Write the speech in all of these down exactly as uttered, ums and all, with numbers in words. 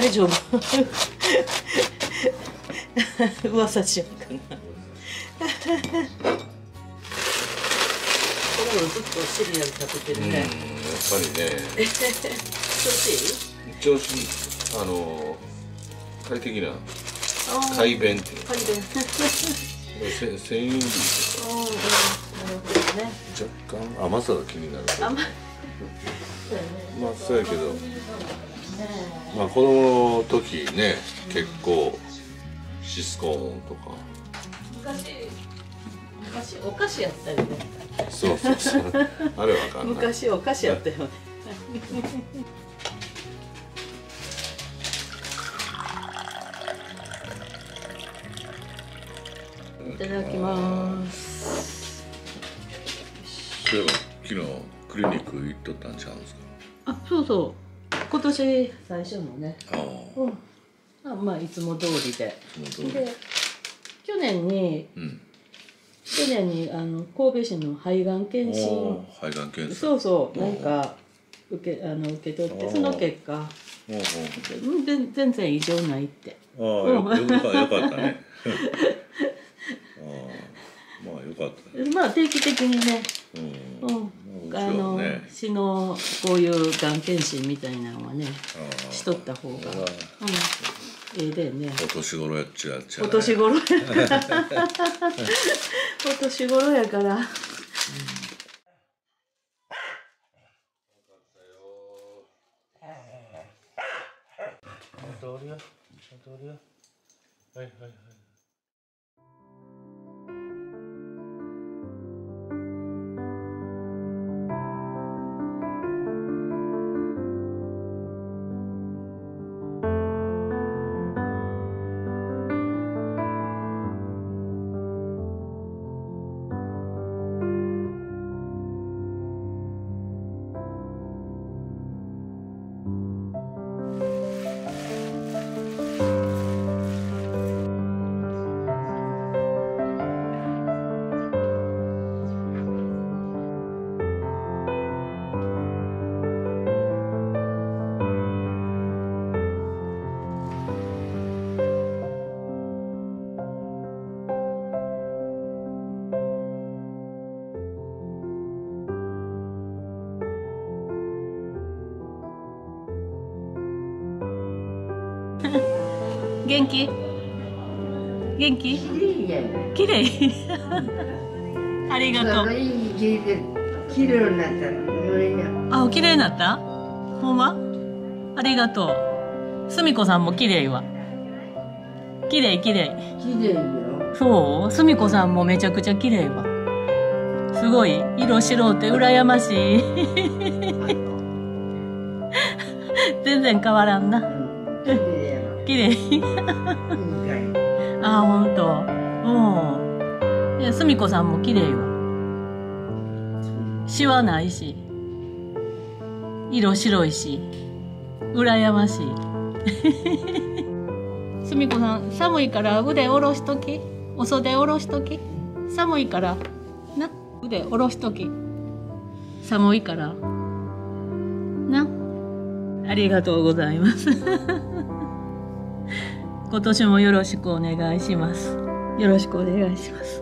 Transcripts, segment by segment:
大丈夫噂しようかなずっとシリアル食べてるね。やっぱりね。調子いい？調子いい。あの快適な快便っていう。快便。せ千円分とか。うんうん。なるほどね。若干甘さが気になる。甘。まあそうやけど。まあ子供の時ね結構シスコーンとか。昔昔お菓子やったりね。そうそうそう。あれわかんない。昔お菓子やったよ。いただきます。そういえば昨日クリニック行っとったんちゃうんですか。あ、そうそう。今年最初のね。ああ。うん。まあいつも通りで。で、去年に。うん。去年にあの神戸市の肺がん検診、肺がん検査、そうそうなんか受けあの受け取ってその結果、全全然異常ないって。ああよかったね。まあよかった。まあ定期的にね、うんあの市のこういうがん検診みたいなのはねしとった方が。ええでね。お年頃やっちゃう。お年頃や。お年頃やから。通るよ。通るよ。はいはいはい。元気？元気？きれい。ありがとう。きれいになったの。あ、きれいになった？ほんま？ありがとう。すみこさんもきれいは。きれいきれい。きれいよ。そう？すみこさんもめちゃくちゃきれいは。すごい色白って羨ましい。全然変わらんな。綺麗。ああ、本当。うん。いや、すみこさんも綺麗よ。シワないし。色白いし。羨ましい。すみこさん、寒いから腕下ろしとき。お袖下ろしとき。寒いから。な、腕下ろしとき。寒いから。な。ありがとうございます。今年もよろしくお願いします。よろしくお願いします。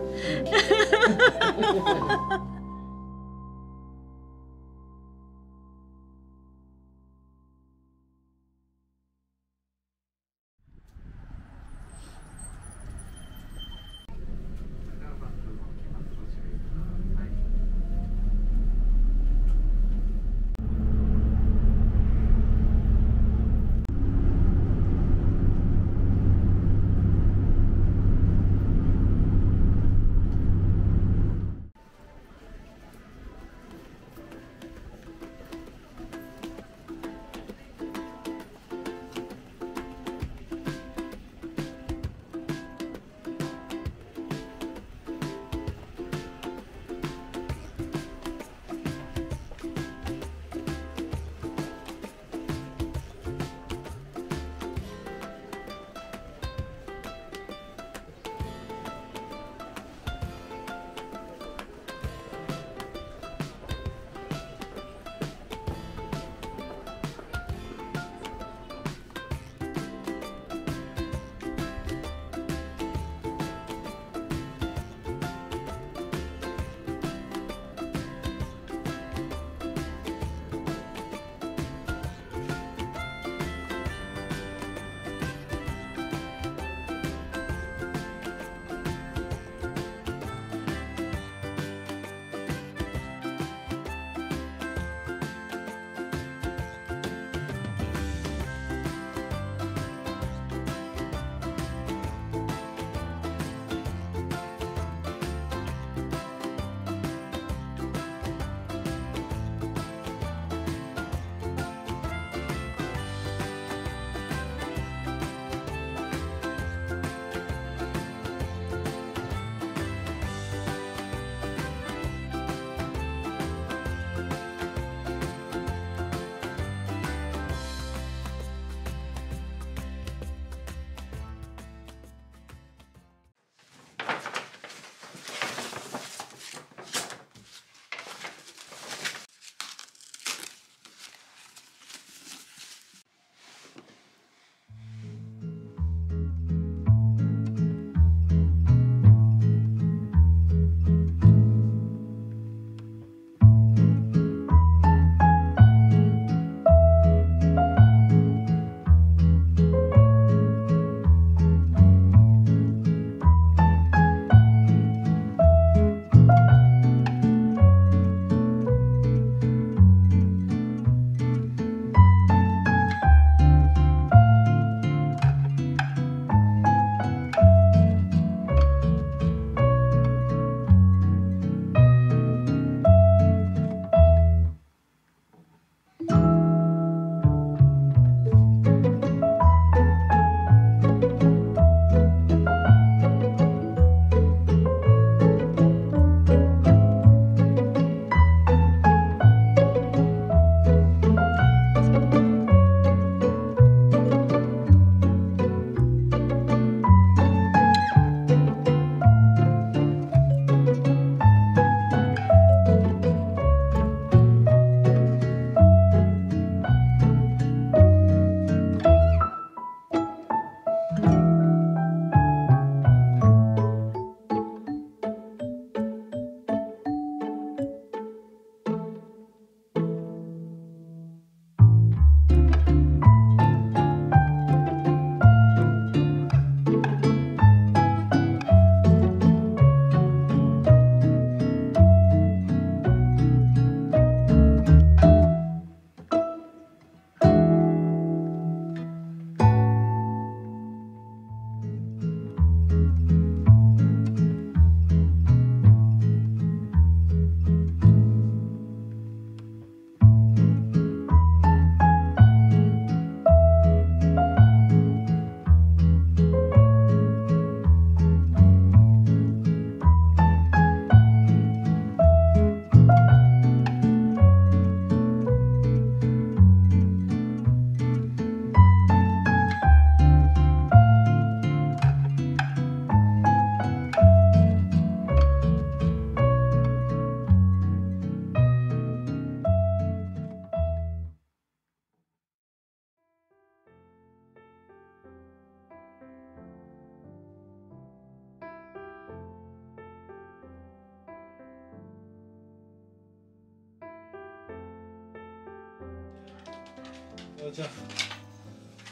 おじゃん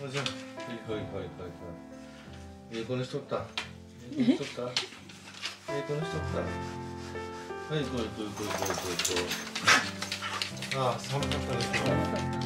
おじゃんはいはいはいはいえこのしとったえこのしとったえこのしとったはいこれこれこれこれこれああ寒かったですよ。